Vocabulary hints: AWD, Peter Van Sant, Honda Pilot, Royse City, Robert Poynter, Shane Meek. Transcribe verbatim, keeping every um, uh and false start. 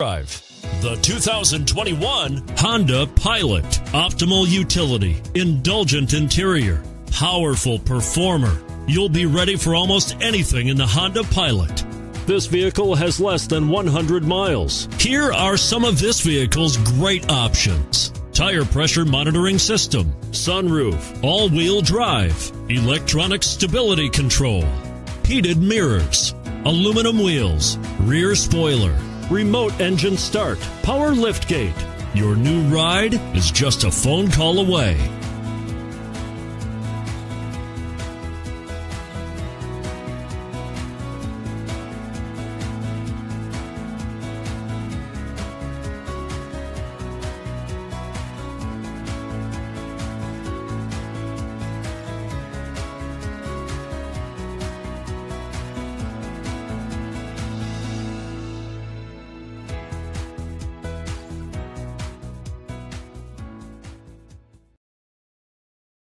The two thousand twenty-one Honda Pilot. Optimal utility, indulgent interior, powerful performer. You'll be ready for almost anything in the Honda Pilot. This vehicle has less than one hundred miles. Here are some of this vehicle's great options: tire pressure monitoring system, sunroof, all-wheel drive, electronic stability control, heated mirrors, aluminum wheels, rear spoiler, remote engine start, power liftgate. Your new ride is just a phone call away.